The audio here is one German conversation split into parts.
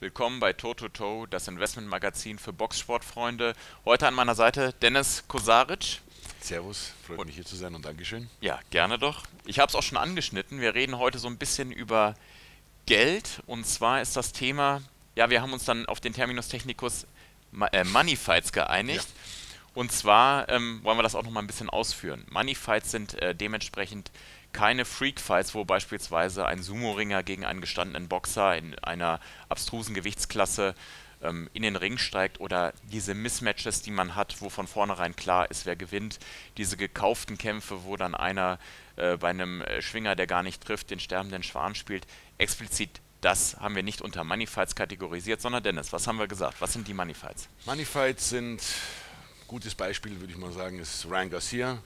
Willkommen bei Toe To Toe, das Investmentmagazin für Boxsportfreunde. Heute an meiner Seite Dennis Kosaric. Servus, freut mich hier zu sein und Dankeschön. Ja, gerne doch. Ich habe es auch schon angeschnitten. Wir reden heute so ein bisschen über Geld, und zwar ist das Thema, ja, wir haben uns dann auf den Terminus Technicus Money Fights geeinigt. Ja. Und zwar wollen wir das auch noch mal ein bisschen ausführen. Money Fights sind dementsprechend keine Freak-Fights, wo beispielsweise ein Sumo-Ringer gegen einen gestandenen Boxer in einer abstrusen Gewichtsklasse in den Ring steigt, oder diese Mismatches, die man hat, wo von vornherein klar ist, wer gewinnt. Diese gekauften Kämpfe, wo dann einer bei einem Schwinger, der gar nicht trifft, den sterbenden Schwan spielt. Explizit das haben wir nicht unter Money Fights kategorisiert, sondern Dennis, was haben wir gesagt? Was sind die Money Fights? Money Fights sind, gutes Beispiel würde ich mal sagen, ist Ryan Garcia.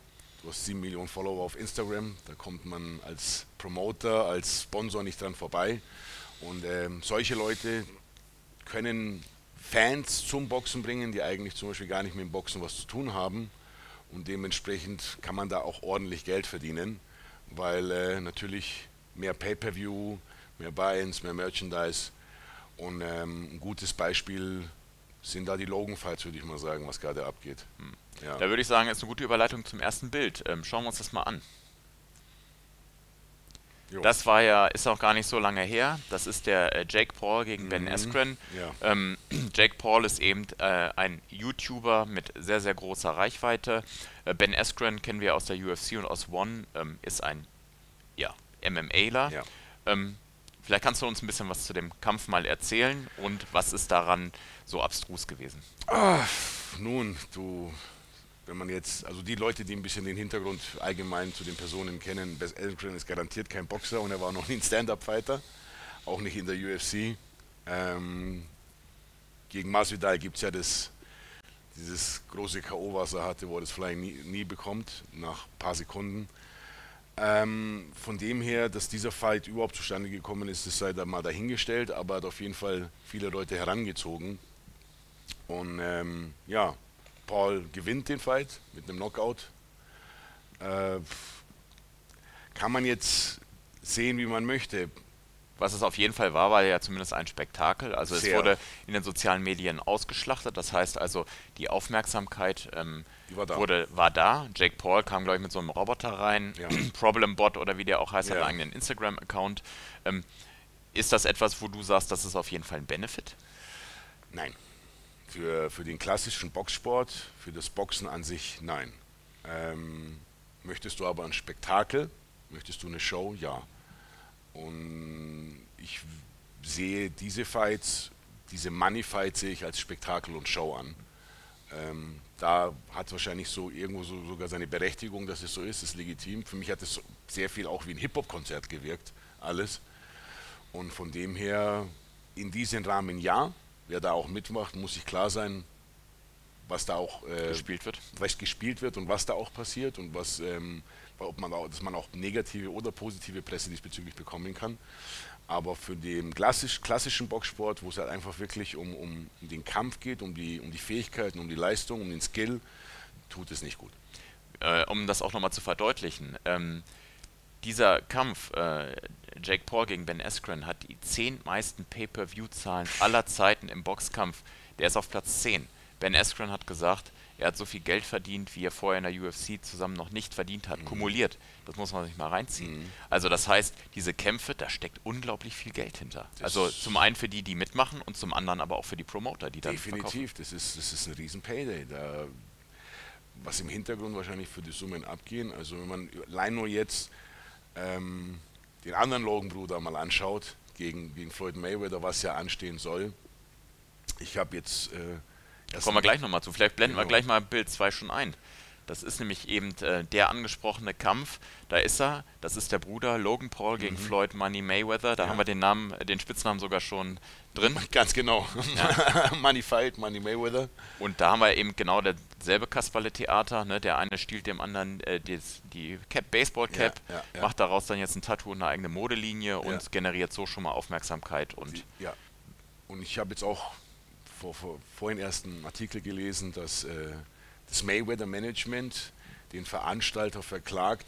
Du hast 7 Millionen Follower auf Instagram, da kommt man als Promoter, als Sponsor nicht dran vorbei. Und solche Leute können Fans zum Boxen bringen, die eigentlich zum Beispiel gar nicht mit dem Boxen was zu tun haben. Und dementsprechend kann man da auch ordentlich Geld verdienen, weil natürlich mehr Pay-Per-View, mehr Buy-ins, mehr Merchandise. Und ein gutes Beispiel sind da die Logan Fights, würde ich mal sagen, was gerade abgeht. Hm. Ja. Da würde ich sagen, ist eine gute Überleitung zum ersten Bild. Schauen wir uns das mal an. Jo. Das war ja, ist auch gar nicht so lange her. Das ist der Jake Paul gegen Ben Askren. Ja. Jake Paul ist eben ein YouTuber mit sehr, sehr großer Reichweite. Ben Askren kennen wir aus der UFC und aus One, ist ein MMAler. Ja. Vielleicht kannst du uns ein bisschen was zu dem Kampf mal erzählen und was ist daran so abstrus gewesen? Ach, nun, wenn man jetzt, also die Leute, die ein bisschen den Hintergrund allgemein zu den Personen kennen, Ben Askren ist garantiert kein Boxer und er war noch nie ein Stand-Up-Fighter, auch nicht in der UFC. Gegen Masvidal gibt es ja dieses große K.O., was er hatte, wo er das Flying Knee bekommt, nach ein paar Sekunden. Von dem her, dass dieser Fight überhaupt zustande gekommen ist, das sei da mal dahingestellt, aber hat auf jeden Fall viele Leute herangezogen. Und ja, Paul gewinnt den Fight mit einem Knockout. Kann man jetzt sehen, wie man möchte. Was es auf jeden Fall war, war ja zumindest ein Spektakel. Also es wurde in den sozialen Medien ausgeschlachtet. Das heißt also, die Aufmerksamkeit war da. Jake Paul kam, glaube ich, mit so einem Roboter rein. Ja. Problem Bot oder wie der auch heißt, hat einen eigenen Instagram-Account. Ist das etwas, wo du sagst, das ist auf jeden Fall ein Benefit? Nein. Für den klassischen Boxsport, für das Boxen an sich, nein. Möchtest du aber ein Spektakel? Möchtest du eine Show? Ja. Und ich sehe diese Fights, diese Money Fights sehe ich als Spektakel und Show an. Da hat es wahrscheinlich so irgendwo sogar seine Berechtigung, dass es so ist, ist legitim. Für mich hat es sehr viel auch wie ein Hip-Hop-Konzert gewirkt, alles. Und von dem her, in diesem Rahmen ja, wer da auch mitmacht, muss sich klar sein, was da auch gespielt wird und was da auch passiert und was, dass man auch negative oder positive Presse diesbezüglich bekommen kann. Aber für den klassischen Boxsport, wo es halt einfach wirklich um den Kampf geht, um die Fähigkeiten, um die Leistung, um den Skill, tut es nicht gut. Um das auch nochmal zu verdeutlichen, dieser Kampf, Jake Paul gegen Ben Askren, hat die 10 meisten Pay-Per-View-Zahlen aller Zeiten im Boxkampf. Der ist auf Platz 10. Ben Askren hat gesagt, er hat so viel Geld verdient, wie er vorher in der UFC zusammen noch nicht verdient hat. Mhm. Kumuliert. Das muss man sich mal reinziehen. Mhm. Also das heißt, diese Kämpfe, da steckt unglaublich viel Geld hinter. Das also zum einen für die, die mitmachen, und zum anderen aber auch für die Promoter, die dann verkaufen. Definitiv, das ist ein riesen Payday. Da, was im Hintergrund wahrscheinlich für die Summen abgehen. Also wenn man allein nur jetzt den anderen Logan-Bruder mal anschaut, gegen Floyd Mayweather, was ja anstehen soll. Ich habe jetzt... kommen wir gleich nochmal zu. Vielleicht blenden wir gleich mal Bild 2 schon ein. Das ist nämlich eben der angesprochene Kampf. Da ist er. Das ist der Bruder Logan Paul gegen Floyd Money Mayweather. Da haben wir den Namen, den Spitznamen sogar schon drin. Ganz genau. Ja. Money Fight, Money Mayweather. Und da haben wir eben genau dasselbe Kasperle-Theater. Ne? Der eine stiehlt dem anderen die Baseball-Cap, macht daraus dann jetzt ein Tattoo und eine eigene Modelinie und generiert so schon mal Aufmerksamkeit. Und ich habe jetzt auch vorhin erst einen Artikel gelesen, dass das Mayweather Management den Veranstalter verklagt,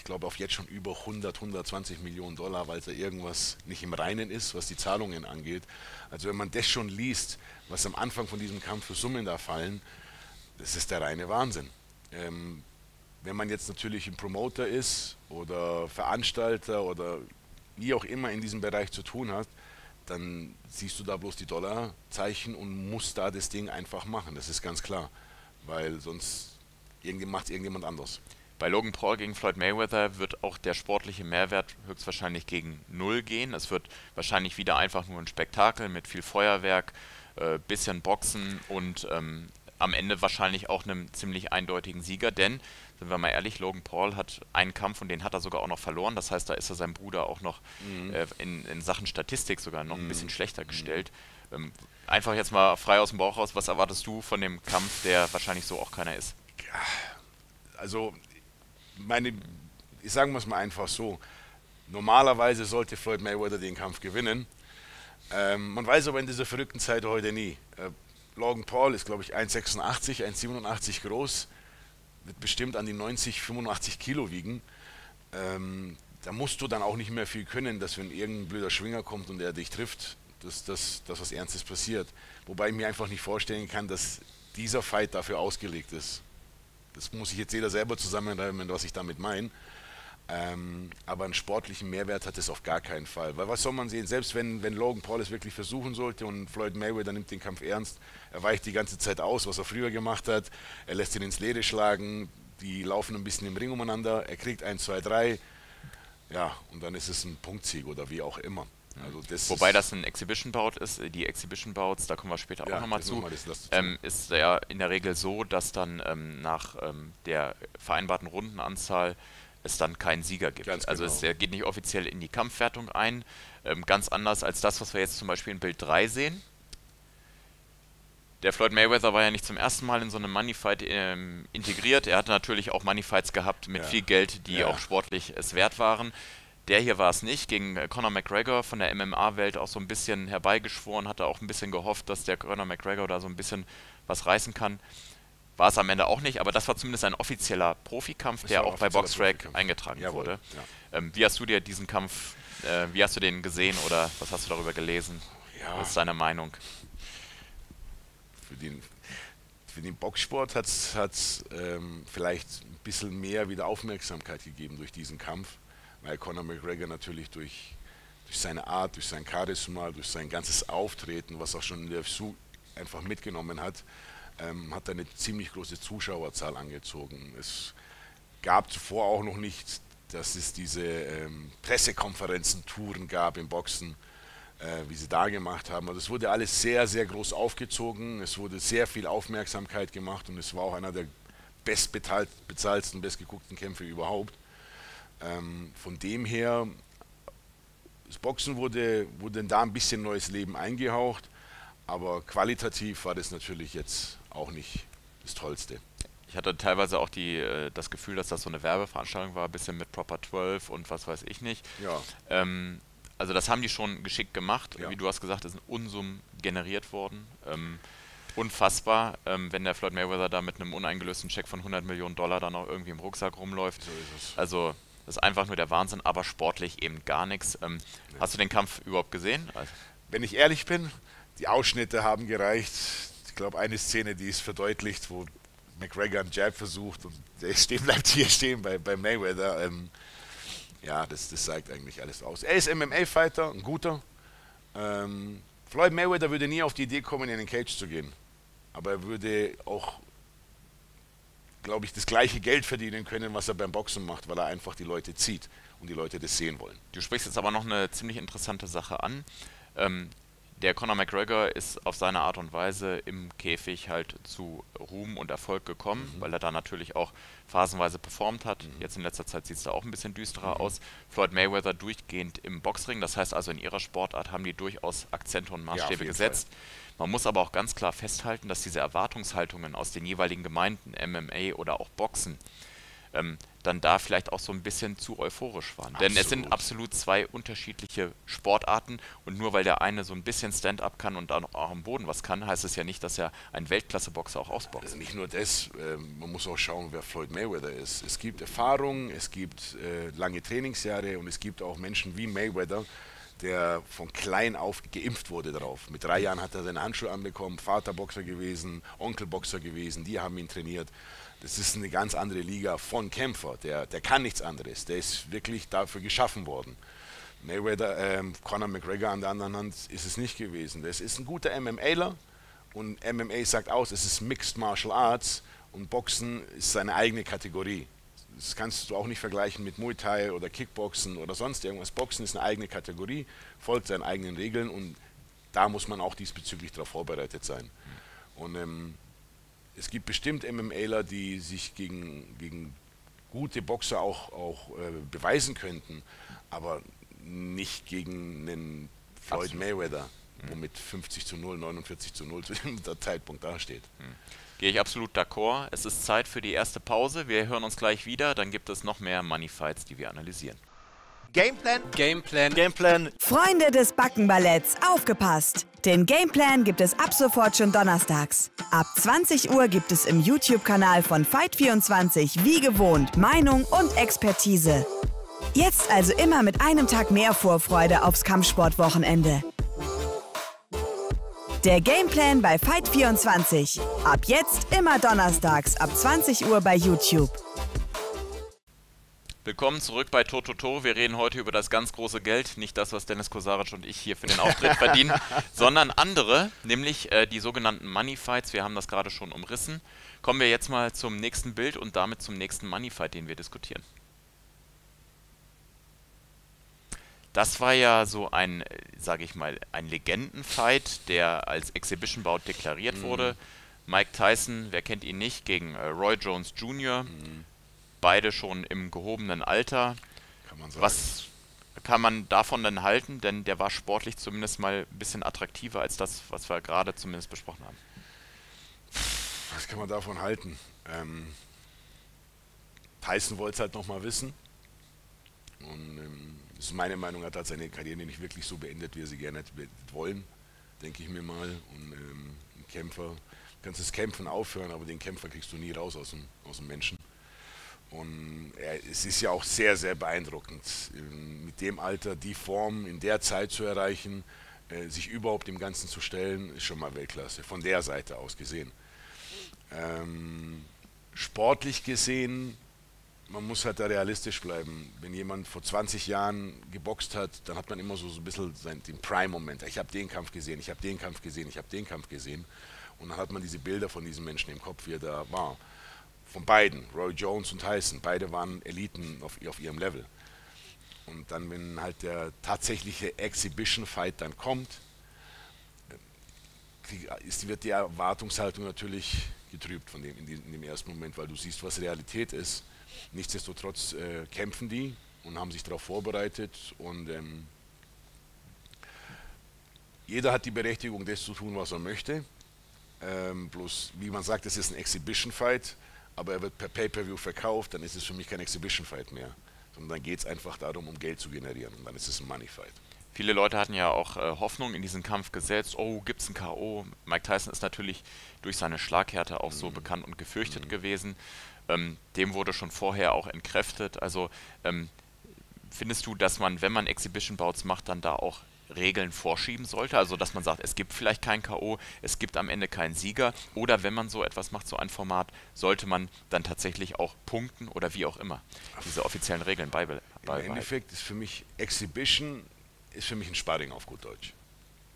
ich glaube, auf jetzt schon über 120 Millionen Dollar, weil da irgendwas nicht im Reinen ist, was die Zahlungen angeht. Also wenn man das schon liest, was am Anfang von diesem Kampf für Summen da fallen, das ist der reine Wahnsinn. Wenn man jetzt natürlich ein Promoter ist oder Veranstalter oder wie auch immer in diesem Bereich zu tun hat, dann siehst du da bloß die Dollarzeichen und musst da das Ding einfach machen. Das ist ganz klar, weil sonst macht es irgendjemand anders. Bei Logan Paul gegen Floyd Mayweather wird auch der sportliche Mehrwert höchstwahrscheinlich gegen null gehen. Es wird wahrscheinlich wieder einfach nur ein Spektakel mit viel Feuerwerk, bisschen Boxen und am Ende wahrscheinlich auch einem ziemlich eindeutigen Sieger, denn, sind wir mal ehrlich, Logan Paul hat einen Kampf und den hat er sogar auch noch verloren. Das heißt, da ist er seinem Bruder auch noch in Sachen Statistik sogar noch ein bisschen schlechter gestellt. Einfach jetzt mal frei aus dem Bauch raus, was erwartest du von dem Kampf, der wahrscheinlich so auch keiner ist? Also, ich sagen wir es mal einfach so, normalerweise sollte Floyd Mayweather den Kampf gewinnen. Man weiß aber in dieser verrückten Zeit heute nie. Logan Paul ist, glaube ich, 1,86, 1,87 groß, wird bestimmt an die 90, 85 Kilo wiegen. Da musst du dann auch nicht mehr viel können, dass wenn irgendein blöder Schwinger kommt und er dich trifft, dass das was Ernstes passiert. Wobei ich mir einfach nicht vorstellen kann, dass dieser Fight dafür ausgelegt ist. Das muss sich jetzt jeder selber zusammenreimen, was ich damit meine. Aber einen sportlichen Mehrwert hat es auf gar keinen Fall. Weil was soll man sehen, selbst wenn Logan Paul es wirklich versuchen sollte und Floyd Mayweather nimmt den Kampf ernst, er weicht die ganze Zeit aus, was er früher gemacht hat, er lässt ihn ins Leere schlagen, die laufen ein bisschen im Ring umeinander, er kriegt 1, 2, 3, ja, und dann ist es ein Punktsieg oder wie auch immer. Also das Wobei das ein Exhibition-Bout ist, die Exhibition-Bouts, da kommen wir später auch nochmal zu, ist ja in der Regel so, dass dann nach der vereinbarten Rundenanzahl es dann keinen Sieger gibt. Ganz also genau. Es geht nicht offiziell in die Kampfwertung ein, ganz anders als das, was wir jetzt zum Beispiel in Bild 3 sehen. Der Floyd Mayweather war ja nicht zum ersten Mal in so einem Money Fight integriert, er hatte natürlich auch Money Fights gehabt mit viel Geld, die auch sportlich es wert waren. Der hier war es nicht, gegen Conor McGregor von der MMA-Welt auch so ein bisschen herbeigeschworen, hatte auch ein bisschen gehofft, dass der Conor McGregor da so ein bisschen was reißen kann. War es am Ende auch nicht, aber das war zumindest ein offizieller Profikampf, der auch bei BoxRec eingetragen wurde. Ja. Wie hast du dir diesen Kampf, wie hast du den gesehen oder was hast du darüber gelesen? Ja. Was ist deine Meinung? Für den Boxsport hat es vielleicht ein bisschen mehr wieder Aufmerksamkeit gegeben durch diesen Kampf, weil Conor McGregor natürlich durch seine Art, durch sein Charisma, durch sein ganzes Auftreten, was auch schon in der FSU einfach mitgenommen hat, hat eine ziemlich große Zuschauerzahl angezogen. Es gab zuvor auch noch nicht, dass es diese Pressekonferenzen-Touren gab im Boxen, wie sie da gemacht haben. Also es wurde alles sehr, sehr groß aufgezogen, es wurde sehr viel Aufmerksamkeit gemacht und es war auch einer der bestbezahlten, bestgeguckten Kämpfe überhaupt. Von dem her, das Boxen wurde da ein bisschen neues Leben eingehaucht, aber qualitativ war das natürlich jetzt auch nicht das Tollste. Ich hatte teilweise auch das Gefühl, dass das so eine Werbeveranstaltung war, ein bisschen mit Proper 12 und was weiß ich nicht. Ja. Also das haben die schon geschickt gemacht. Ja. Wie du hast gesagt, es sind Unsummen generiert worden. Unfassbar, wenn der Floyd Mayweather da mit einem uneingelösten Check von 100 Millionen Dollar dann auch irgendwie im Rucksack rumläuft. So ist es. Also das ist einfach nur der Wahnsinn, aber sportlich eben gar nichts. Nee. Hast du den Kampf überhaupt gesehen? Also wenn ich ehrlich bin, die Ausschnitte haben gereicht. Ich glaube, eine Szene, die ist verdeutlicht, wo McGregor einen Jab versucht und der bleibt hier stehen bei Mayweather. Ja, das zeigt eigentlich alles aus. Er ist MMA-Fighter, ein guter. Floyd Mayweather würde nie auf die Idee kommen, in den Cage zu gehen. Aber er würde auch, glaube ich, das gleiche Geld verdienen können, was er beim Boxen macht, weil er einfach die Leute zieht und die Leute das sehen wollen. Du sprichst jetzt aber noch eine ziemlich interessante Sache an. Der Conor McGregor ist auf seine Art und Weise im Käfig halt zu Ruhm und Erfolg gekommen, weil er da natürlich auch phasenweise performt hat. Jetzt in letzter Zeit sieht es da auch ein bisschen düsterer aus. Floyd Mayweather durchgehend im Boxring, das heißt also in ihrer Sportart haben die durchaus Akzente und Maßstäbe gesetzt. Man muss aber auch ganz klar festhalten, dass diese Erwartungshaltungen aus den jeweiligen Gemeinden, MMA oder auch Boxen, dann da vielleicht auch so ein bisschen zu euphorisch waren. Absolut. Denn es sind absolut zwei unterschiedliche Sportarten und nur weil der eine so ein bisschen Stand-up kann und dann auch am Boden was kann, heißt es ja nicht, dass er ein Weltklasse-Boxer auch ausboxt. Nicht nur das, man muss auch schauen, wer Floyd Mayweather ist. Es gibt Erfahrung, es gibt lange Trainingsjahre und es gibt auch Menschen wie Mayweather, der von klein auf geimpft wurde drauf. Mit 3 Jahren hat er seinen Handschuh anbekommen, Vater Boxer gewesen, Onkel Boxer gewesen, die haben ihn trainiert. Das ist eine ganz andere Liga von Kämpfer, der kann nichts anderes, der ist wirklich dafür geschaffen worden. Mayweather, Conor McGregor an der anderen Hand ist es nicht gewesen. Das ist ein guter MMAler und MMA sagt aus, es ist Mixed Martial Arts und Boxen ist seine eigene Kategorie. Das kannst du auch nicht vergleichen mit Muay Thai oder Kickboxen oder sonst irgendwas. Boxen ist eine eigene Kategorie, folgt seinen eigenen Regeln und da muss man auch diesbezüglich darauf vorbereitet sein. Und es gibt bestimmt MMAler, die sich gegen gute Boxer auch beweisen könnten, aber nicht gegen einen Floyd Mayweather, womit 50:0, 49:0 zu dem Zeitpunkt dasteht. Gehe ich absolut d'accord. Es ist Zeit für die erste Pause. Wir hören uns gleich wieder. Dann gibt es noch mehr Money Fights, die wir analysieren. Gameplan, Gameplan, Gameplan. Freunde des Backenballetts, aufgepasst! Den Gameplan gibt es ab sofort schon donnerstags. Ab 20 Uhr gibt es im YouTube-Kanal von Fight24 wie gewohnt Meinung und Expertise. Jetzt also immer mit einem Tag mehr Vorfreude aufs Kampfsportwochenende. Der Gameplan bei Fight24. Ab jetzt immer donnerstags ab 20 Uhr bei YouTube. Willkommen zurück bei Toe To Toe. Wir reden heute über das ganz große Geld. Nicht das, was Dennis Kosaric und ich hier für den Auftritt verdienen, sondern andere, nämlich die sogenannten Money Fights. Wir haben das gerade schon umrissen. Kommen wir jetzt mal zum nächsten Bild und damit zum nächsten Money Fight, den wir diskutieren. Das war ja so ein, sage ich mal, ein Legendenfight, der als Exhibition-Bout deklariert wurde. Mike Tyson, wer kennt ihn nicht, gegen Roy Jones Jr. Beide schon im gehobenen Alter. Kann man sagen. Was kann man davon denn halten? Denn der war sportlich zumindest mal ein bisschen attraktiver als das, was wir gerade zumindest besprochen haben. Was kann man davon halten? Tyson wollte es halt nochmal wissen. Und das ist meine Meinung, hat seine Karriere nicht wirklich so beendet, wie er sie gerne hätte wollen, denke ich mir mal. Und ein Kämpfer, du kannst das Kämpfen aufhören, aber den Kämpfer kriegst du nie raus aus dem Menschen. Und es ist ja auch sehr, sehr beeindruckend, mit dem Alter die Form in der Zeit zu erreichen, sich überhaupt dem Ganzen zu stellen, ist schon mal Weltklasse, von der Seite aus gesehen. Sportlich gesehen, man muss halt da realistisch bleiben. Wenn jemand vor 20 Jahren geboxt hat, dann hat man immer so ein bisschen den Prime-Moment. Ich habe den Kampf gesehen, ich habe den Kampf gesehen, ich habe den Kampf gesehen. Und dann hat man diese Bilder von diesen Menschen im Kopf, wie er da war. Von beiden, Roy Jones und Tyson, beide waren Eliten auf ihrem Level. Und dann, wenn halt der tatsächliche Exhibition-Fight dann kommt, wird die Erwartungshaltung natürlich getrübt von dem, in dem ersten Moment, weil du siehst, was Realität ist. Nichtsdestotrotz kämpfen die und haben sich darauf vorbereitet und jeder hat die Berechtigung, das zu tun, was er möchte. Bloß, wie man sagt, es ist ein Exhibition-Fight, aber er wird per Pay-Per-View verkauft, dann ist es für mich kein Exhibition-Fight mehr, sondern dann geht es einfach darum, um Geld zu generieren und dann ist es ein Money-Fight. Viele Leute hatten ja auch Hoffnung in diesen Kampf gesetzt. Oh, gibt es ein K.O.? Mike Tyson ist natürlich durch seine Schlaghärte auch so bekannt und gefürchtet gewesen. Dem wurde schon vorher auch entkräftet. Also findest du, dass man, wenn man Exhibition-Bouts macht, dann da auch Regeln vorschieben sollte? Also dass man sagt, es gibt vielleicht kein K.O., es gibt am Ende keinen Sieger. Oder wenn man so etwas macht, so ein Format, sollte man dann tatsächlich auch punkten oder wie auch immer diese offiziellen Regeln beibehalten. Im Endeffekt ist für mich Exhibition ein Sparring auf gut Deutsch.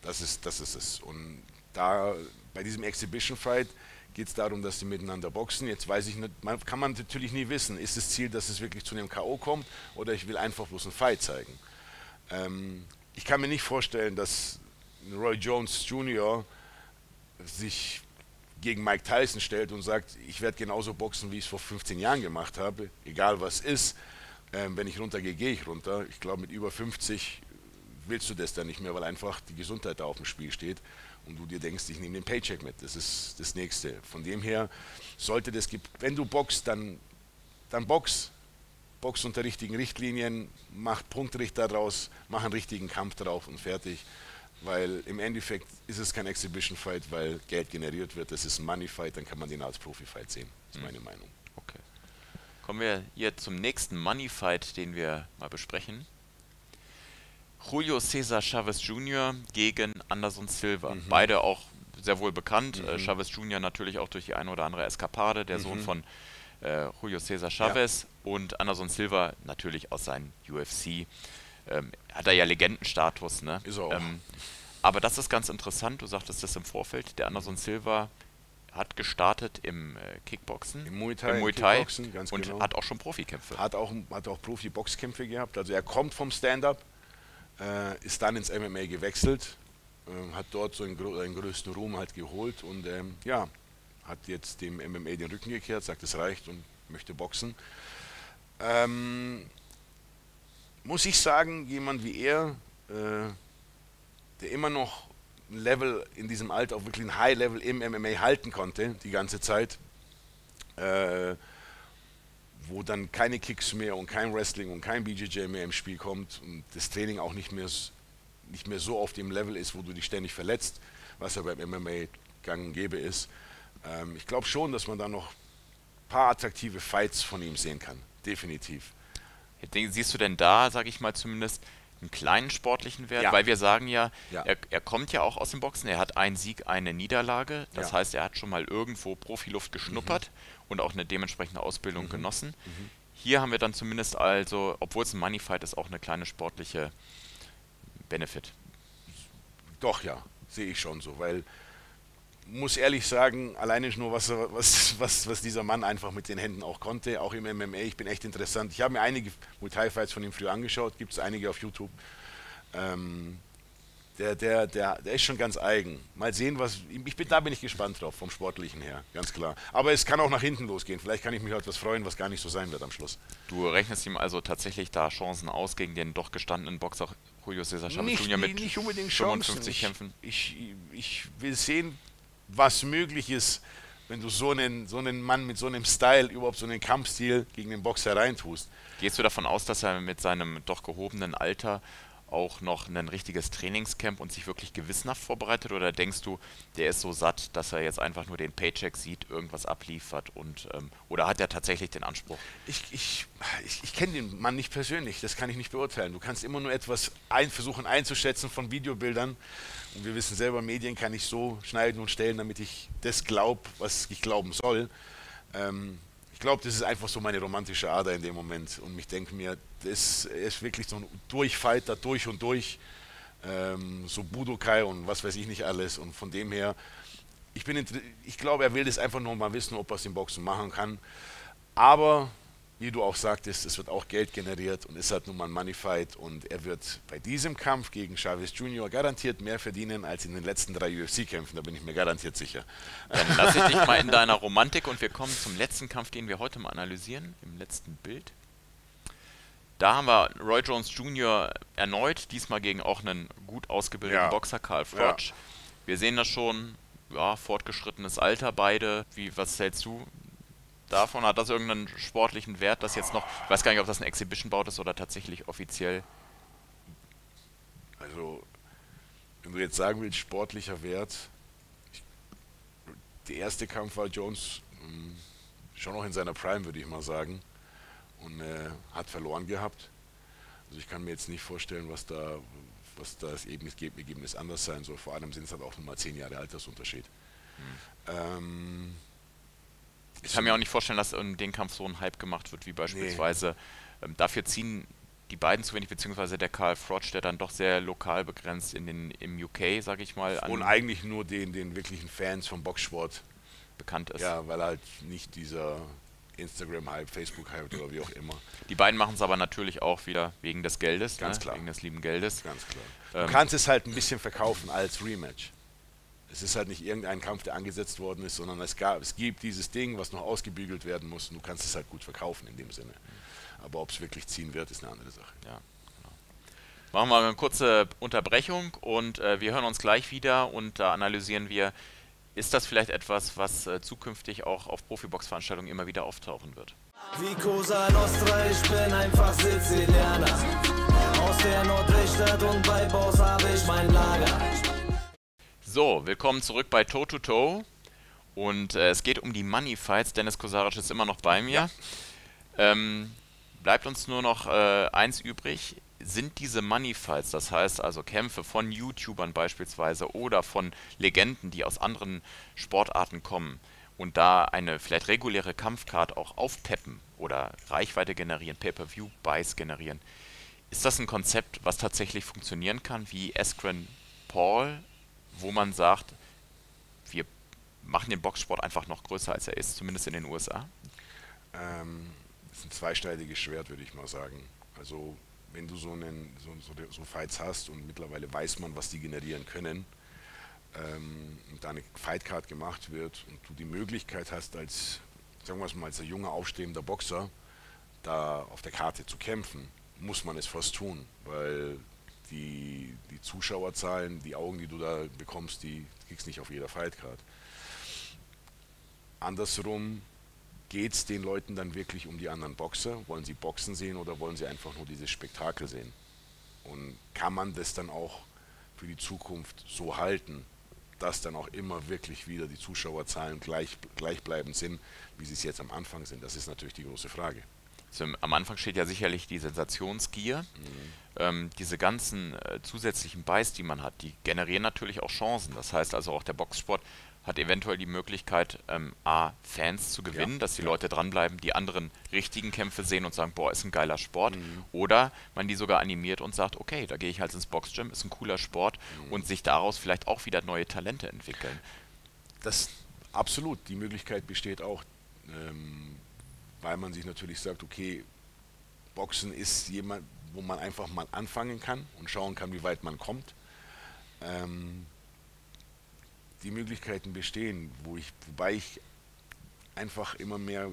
Das ist es. Und da bei diesem Exhibition-Fight geht es darum, dass sie miteinander boxen. Jetzt weiß ich nicht, kann man natürlich nie wissen, ist das Ziel, dass es wirklich zu einem K.O. kommt oder ich will einfach bloß einen Fight zeigen. Ich kann mir nicht vorstellen, dass Roy Jones Jr. sich gegen Mike Tyson stellt und sagt, ich werde genauso boxen, wie ich es vor 15 Jahren gemacht habe, egal was ist. Wenn ich runtergehe, gehe ich runter. Ich glaube, mit über 50 willst du das dann nicht mehr, weil einfach die Gesundheit da auf dem Spiel steht und du dir denkst, ich nehme den Paycheck mit. Das ist das Nächste. Von dem her sollte das, wenn du boxst, dann Dann Box. Box unter richtigen Richtlinien, macht Punktrichter draus, macht einen richtigen Kampf drauf und fertig. Weil im Endeffekt ist es kein Exhibition-Fight, weil Geld generiert wird. Es ist ein Money-Fight, dann kann man den als Profi-Fight sehen. Das ist meine Meinung. Okay. Kommen wir hier zum nächsten Money-Fight, den wir mal besprechen. Julio Cesar Chavez Jr. gegen Anderson Silva. Beide auch sehr wohl bekannt. Chavez Jr. natürlich auch durch die eine oder andere Eskapade, der Sohn von Julio Cesar Chavez, ja. Und Anderson Silva natürlich aus seinem UFC. Hat er ja Legendenstatus, ne? Ist er auch. Aber das ist ganz interessant, du sagtest das im Vorfeld, der Anderson Silva hat gestartet im Kickboxen, im Muay Thai, Kickboxen, ganz und genau. Hat auch schon Profikämpfe. Hat auch Profi-Boxkämpfe gehabt, also er kommt vom Stand-Up, ist dann ins MMA gewechselt, hat dort so einen größten Ruhm halt geholt und ja, hat jetzt dem MMA den Rücken gekehrt, sagt es reicht und möchte boxen. Muss ich sagen, jemand wie er, der immer noch ein Level in diesem Alter, auch wirklich ein High-Level im MMA halten konnte, die ganze Zeit, wo dann keine Kicks mehr und kein Wrestling und kein BJJ mehr im Spiel kommt und das Training auch nicht mehr so auf dem Level ist, wo du dich ständig verletzt, was ja beim MMA gang und gäbe ist. Ich glaube schon, dass man da noch ein paar attraktive Fights von ihm sehen kann, definitiv. Siehst du denn da, sage ich mal zumindest, einen kleinen sportlichen Wert? Ja. Weil wir sagen ja, ja. Er kommt ja auch aus dem Boxen, er hat einen Sieg, eine Niederlage. Das ja. heißt, er hat schon mal irgendwo Profiluft geschnuppert und auch eine dementsprechende Ausbildung genossen. Hier haben wir dann zumindest also, obwohl es ein Moneyfight ist, auch eine kleine sportliche Benefit. Doch ja, sehe ich schon so, weil... muss ehrlich sagen, alleine nur, was dieser Mann einfach mit den Händen auch konnte, auch im MMA. Ich bin echt interessant. Ich habe mir einige Muay Thai Fights von ihm früher angeschaut, gibt es einige auf YouTube. Der ist schon ganz eigen. Mal sehen, da bin ich gespannt drauf, vom Sportlichen her, ganz klar. Aber es kann auch nach hinten losgehen. Vielleicht kann ich mich auf etwas freuen, was gar nicht so sein wird am Schluss. Du rechnest ihm also tatsächlich da Chancen aus gegen den doch gestandenen Boxer Julio Cesar Chavez Jr. mit nicht unbedingt 55 Kämpfen? Ich will sehen, was möglich ist, wenn du so einen Mann mit so einem Style, überhaupt so einen Kampfstil gegen den Boxer reintust. Gehst du davon aus, dass er mit seinem doch gehobenen Alter auch noch ein richtiges Trainingscamp und sich wirklich gewissenhaft vorbereitet? Oder denkst du, der ist so satt, dass er jetzt einfach nur den Paycheck sieht, irgendwas abliefert? Und oder hat er tatsächlich den Anspruch? Ich kenne den Mann nicht persönlich, das kann ich nicht beurteilen. Du kannst immer nur etwas versuchen einzuschätzen von Videobildern. Und wir wissen selber, Medien kann ich so schneiden und stellen, damit ich das glaube, was ich glauben soll. Ich glaube, das ist einfach so meine romantische Ader in dem Moment. Und ich denke mir, das ist wirklich so ein Durchfighter, durch und durch. So Budokai und was weiß ich nicht alles. Und von dem her, ich glaube, er will das einfach nur mal wissen, ob er es im Boxen machen kann. Aber, wie du auch sagtest, es wird auch Geld generiert und ist halt nun mal ein Moneyfight. Und er wird bei diesem Kampf gegen Chavez Jr. garantiert mehr verdienen als in den letzten 3 UFC-Kämpfen. Da bin ich mir garantiert sicher. Dann lass ich dich mal in deiner Romantik und wir kommen zum letzten Kampf, den wir heute mal analysieren, im letzten Bild. Da haben wir Roy Jones Jr. erneut, diesmal gegen auch einen gut ausgebildeten Boxer, Carl Froch. Ja. Wir sehen das schon, ja, fortgeschrittenes Alter, beide. Was hältst du davon? Hat das irgendeinen sportlichen Wert, das jetzt noch, ich weiß gar nicht, ob das ein Exhibition-Bout ist oder tatsächlich offiziell? Also, wenn du jetzt sagen willst, sportlicher Wert, der erste Kampf war Jones schon noch in seiner Prime, würde ich mal sagen, und hat verloren gehabt. Also ich kann mir jetzt nicht vorstellen, was da das Ergebnis anders sein soll, vor allem sind es aber auch nochmal 10 Jahre Altersunterschied. Ich kann mir auch nicht vorstellen, dass in den Kampf so ein Hype gemacht wird, wie beispielsweise, dafür ziehen die beiden zu wenig, beziehungsweise der Carl Froch, der dann doch sehr lokal begrenzt im UK, sage ich mal. Und eigentlich nur den wirklichen Fans vom Boxsport bekannt ist. Ja, weil halt nicht dieser Instagram-Hype, Facebook-Hype oder wie auch immer. Die beiden machen es aber natürlich auch wieder wegen des Geldes, ganz klar. Wegen des lieben Geldes. Ganz klar. Du kannst es halt ein bisschen verkaufen als Rematch. Es ist halt nicht irgendein Kampf, der angesetzt worden ist, sondern es gibt dieses Ding, was noch ausgebügelt werden muss und du kannst es halt gut verkaufen in dem Sinne. Aber ob es wirklich ziehen wird, ist eine andere Sache. Ja, genau. Machen wir eine kurze Unterbrechung und wir hören uns gleich wieder und da analysieren wir, ist das vielleicht etwas, was zukünftig auch auf Profibox-Veranstaltungen immer wieder auftauchen wird. Wie Cosa Nostra, ich bin einfach Sizilianer. Aus der Nordlichtstadt und bei Boss habe ich mein Lager. So, willkommen zurück bei Toe To Toe. Und es geht um die Money Fights. Dennis Kosaric ist immer noch bei mir. Ja. Bleibt uns nur noch eins übrig. Sind diese Money Fights, das heißt also Kämpfe von YouTubern beispielsweise oder von Legenden, die aus anderen Sportarten kommen und da eine vielleicht reguläre Kampfcard auch aufpeppen oder Reichweite generieren, Pay-Per-View-Buys generieren, ist das ein Konzept, was tatsächlich funktionieren kann, wie Askren Paul, wo man sagt, wir machen den Boxsport einfach noch größer, als er ist, zumindest in den USA? Das ist ein zweischneidiges Schwert, würde ich mal sagen. Also wenn du so Fights hast und mittlerweile weiß man, was die generieren können, und da eine Fightcard gemacht wird und du die Möglichkeit hast, als, sagen wir mal, als ein junger, aufstrebender Boxer, da auf der Karte zu kämpfen, muss man es fast tun, weil die Zuschauerzahlen, die Augen, die du da bekommst, die kriegst nicht auf jeder Fightcard. Andersrum geht es den Leuten dann wirklich um die anderen Boxer? Wollen sie Boxen sehen oder wollen sie einfach nur dieses Spektakel sehen? Und kann man das dann auch für die Zukunft so halten, dass dann auch immer wirklich wieder die Zuschauerzahlen gleichbleibend sind, wie sie es jetzt am Anfang sind? Das ist natürlich die große Frage. Also, am Anfang steht ja sicherlich die Sensationsgier. Diese ganzen zusätzlichen Buys, die man hat, die generieren natürlich auch Chancen. Das heißt also, auch der Boxsport hat eventuell die Möglichkeit, A, Fans zu gewinnen, ja, dass die Leute dranbleiben, die anderen richtigen Kämpfe sehen und sagen, boah, ist ein geiler Sport. Oder man die sogar animiert und sagt, okay, da gehe ich halt ins Boxgym, ist ein cooler Sport, und sich daraus vielleicht auch wieder neue Talente entwickeln. Das absolut, die Möglichkeit besteht auch, weil man sich natürlich sagt, okay, Boxen ist jemand, wo man einfach mal anfangen kann und schauen kann, wie weit man kommt. Die Möglichkeiten bestehen, wobei ich einfach immer mehr,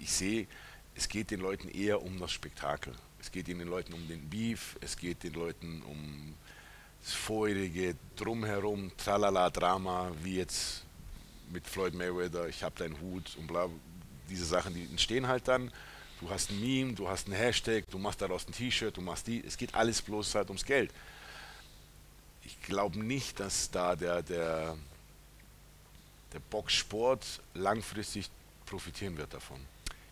ich sehe, es geht den Leuten eher um das Spektakel. Es geht den Leuten um den Beef, es geht den Leuten um das feurige Drumherum, Tralala-Drama, wie jetzt mit Floyd Mayweather, ich habe deinen Hut und bla, diese Sachen, die entstehen halt dann. Du hast ein Meme, du hast einen Hashtag, du machst daraus ein T-Shirt, du machst die, es geht alles bloß halt ums Geld. Ich glaube nicht, dass da der Boxsport langfristig profitieren wird davon.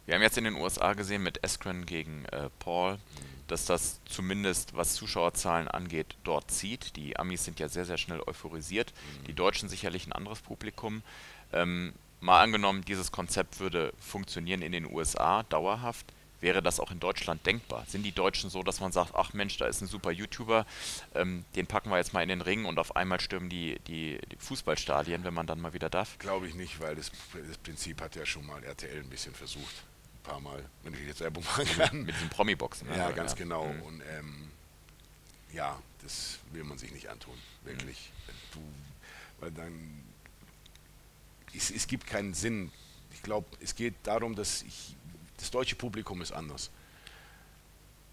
Wir haben jetzt in den USA gesehen mit Askren gegen Paul, dass das zumindest, was Zuschauerzahlen angeht, dort zieht. Die Amis sind ja sehr, sehr schnell euphorisiert. Die Deutschen sicherlich ein anderes Publikum. Mal angenommen, dieses Konzept würde funktionieren in den USA dauerhaft. Wäre das auch in Deutschland denkbar? Sind die Deutschen so, dass man sagt, ach Mensch, da ist ein super YouTuber, den packen wir jetzt mal in den Ring und auf einmal stürmen die Fußballstadien, wenn man dann mal wieder darf? Glaube ich nicht, weil das Prinzip hat ja schon mal RTL ein bisschen versucht, ein paar Mal, wenn ich jetzt Werbung machen kann. Mit diesen Promi-Boxen. Ja, also, ganz genau. Und ja, das will man sich nicht antun, wirklich. Weil dann, es gibt keinen Sinn. Ich glaube, es geht darum, dass das deutsche Publikum ist anders.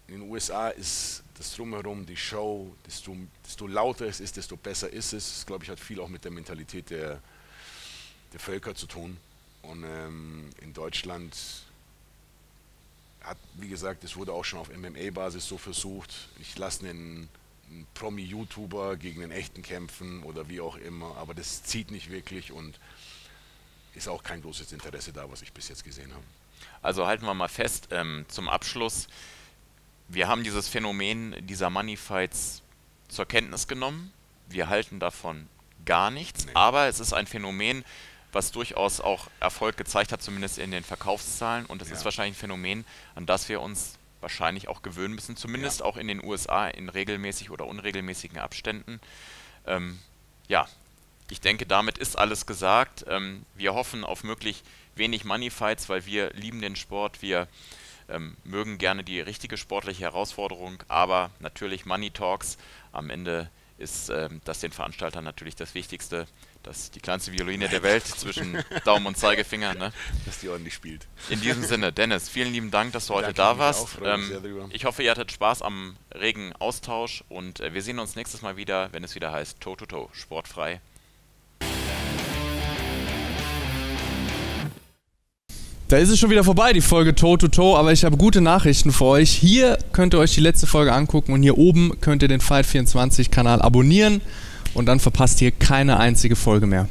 In den USA ist das Drumherum, die Show, desto lauter es ist, desto besser ist es. Das, glaube ich, hat viel auch mit der Mentalität der Völker zu tun. Und in Deutschland hat, wie gesagt, es wurde auch schon auf MMA-Basis so versucht. Ich lasse einen Promi-YouTuber gegen einen echten kämpfen oder wie auch immer, aber das zieht nicht wirklich und ist auch kein großes Interesse da, was ich bis jetzt gesehen habe. Also halten wir mal fest, zum Abschluss, wir haben dieses Phänomen dieser Money Fights zur Kenntnis genommen, wir halten davon gar nichts, aber es ist ein Phänomen, was durchaus auch Erfolg gezeigt hat, zumindest in den Verkaufszahlen, und das ist wahrscheinlich ein Phänomen, an das wir uns wahrscheinlich auch gewöhnen müssen, zumindest auch in den USA in regelmäßig oder unregelmäßigen Abständen. Ja, ich denke, damit ist alles gesagt. Wir hoffen auf möglich wenig Money Fights, weil wir lieben den Sport, wir mögen gerne die richtige sportliche Herausforderung, aber natürlich Money Talks. Am Ende ist das den Veranstaltern natürlich das Wichtigste, dass die kleinste Violine der Welt zwischen Daumen und Zeigefinger, ne? Dass die ordentlich spielt. In diesem Sinne, Dennis, vielen lieben Dank, dass du heute da warst. Ich hoffe, ihr hattet Spaß am regen Austausch und wir sehen uns nächstes Mal wieder, wenn es wieder heißt Toe to Toe, sportfrei. Da ist es schon wieder vorbei, die Folge Toe to Toe, aber ich habe gute Nachrichten für euch. Hier könnt ihr euch die letzte Folge angucken und hier oben könnt ihr den Fight24-Kanal abonnieren und dann verpasst ihr keine einzige Folge mehr.